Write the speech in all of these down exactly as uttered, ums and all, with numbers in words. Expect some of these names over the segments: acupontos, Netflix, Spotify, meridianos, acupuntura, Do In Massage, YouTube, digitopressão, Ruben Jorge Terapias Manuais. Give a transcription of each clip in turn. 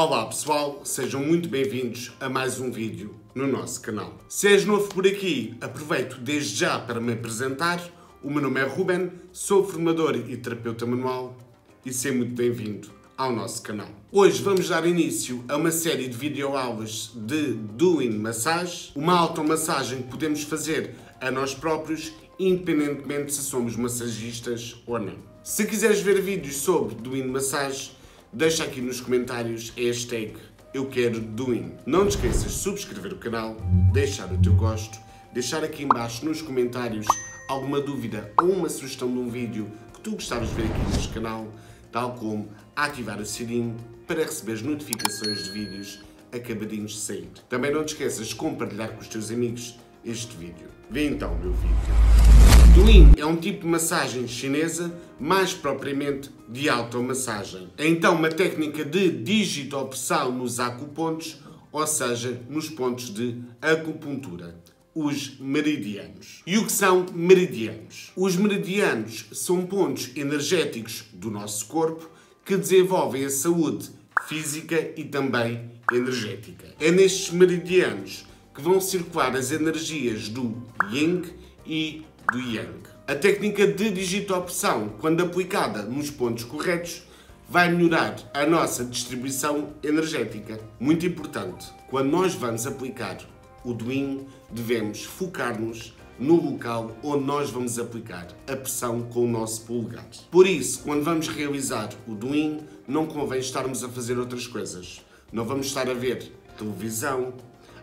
Olá pessoal, sejam muito bem-vindos a mais um vídeo no nosso canal. Se és novo por aqui, aproveito desde já para me apresentar. O meu nome é Ruben, sou formador e terapeuta manual e seja muito bem-vindo ao nosso canal. Hoje vamos dar início a uma série de videoaulas de Do In Massage, uma automassagem que podemos fazer a nós próprios, independentemente se somos massagistas ou não. Se quiseres ver vídeos sobre Do In Massage, deixa aqui nos comentários hashtag eu quero Do In. Não te esqueças de subscrever o canal, deixar o teu gosto, deixar aqui em baixo nos comentários alguma dúvida ou uma sugestão de um vídeo que tu gostavas de ver aqui neste canal, tal como ativar o sininho para receberes notificações de vídeos acabadinhos de sair. Também não te esqueças de compartilhar com os teus amigos este vídeo. Vê então o meu vídeo. Do In é um tipo de massagem chinesa, mais propriamente de automassagem. É então uma técnica de digitopressão nos acupontos, ou seja, nos pontos de acupuntura, os meridianos. E o que são meridianos? Os meridianos são pontos energéticos do nosso corpo que desenvolvem a saúde física e também energética. É nestes meridianos que vão circular as energias do Yin e do Yang. A técnica de digitopressão, quando aplicada nos pontos corretos, vai melhorar a nossa distribuição energética. Muito importante, quando nós vamos aplicar o Do In, devemos focar-nos no local onde nós vamos aplicar a pressão com o nosso polegar. Por isso, quando vamos realizar o Do In, não convém estarmos a fazer outras coisas. Não vamos estar a ver televisão,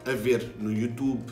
a ver no YouTube,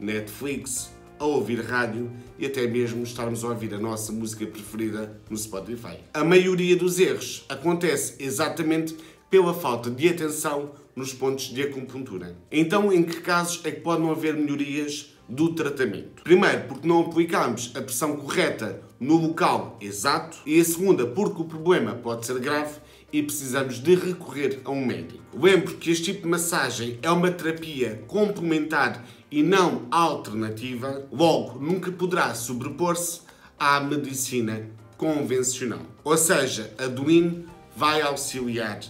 Netflix, a ouvir rádio e até mesmo estarmos a ouvir a nossa música preferida no Spotify. A maioria dos erros acontece exatamente pela falta de atenção nos pontos de acupuntura. Então, em que casos é que podem haver melhorias do tratamento? Primeiro, porque não aplicamos a pressão correta no local exato. E a segunda, porque o problema pode ser grave e precisamos de recorrer a um médico. Lembro que este tipo de massagem é uma terapia complementar e não alternativa. Logo, nunca poderá sobrepor-se à medicina convencional. Ou seja, a Do In vai auxiliar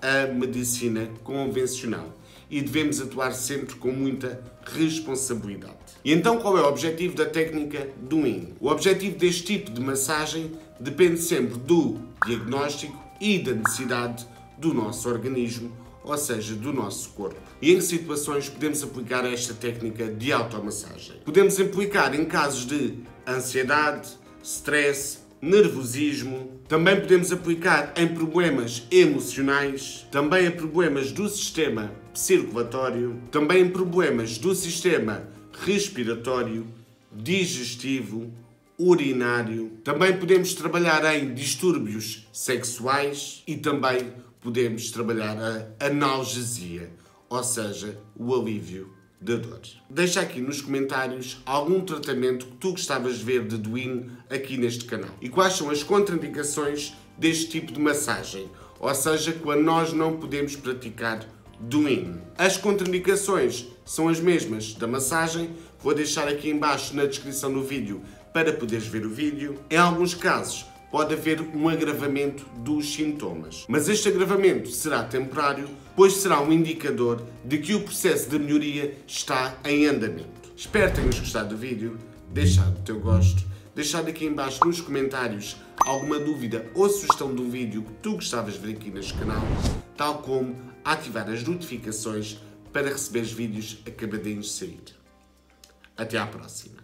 a medicina convencional e devemos atuar sempre com muita responsabilidade. E então qual é o objetivo da técnica Do In? O objetivo deste tipo de massagem depende sempre do diagnóstico e da necessidade do nosso organismo, ou seja, do nosso corpo. E em que situações podemos aplicar esta técnica de automassagem? Podemos aplicar em casos de ansiedade, stress, nervosismo, também podemos aplicar em problemas emocionais, também em problemas do sistema circulatório, também em problemas do sistema respiratório, digestivo, urinário. Também podemos trabalhar em distúrbios sexuais e também podemos trabalhar a analgesia, ou seja, o alívio da dor. Deixa aqui nos comentários algum tratamento que tu gostavas de ver de Do In aqui neste canal. E quais são as contraindicações deste tipo de massagem, ou seja, quando nós não podemos praticar Do In. As contraindicações são as mesmas da massagem, vou deixar aqui em baixo na descrição do vídeo para poderes ver o vídeo. Em alguns casos pode haver um agravamento dos sintomas, mas este agravamento será temporário, pois será um indicador de que o processo de melhoria está em andamento. Espero que tenhas gostado do vídeo, deixar o teu gosto, deixar aqui em baixo nos comentários alguma dúvida ou sugestão de um vídeo que tu gostavas de ver aqui neste canal, tal como ativar as notificações para receberes vídeos acabadinhos de sair. Até à próxima!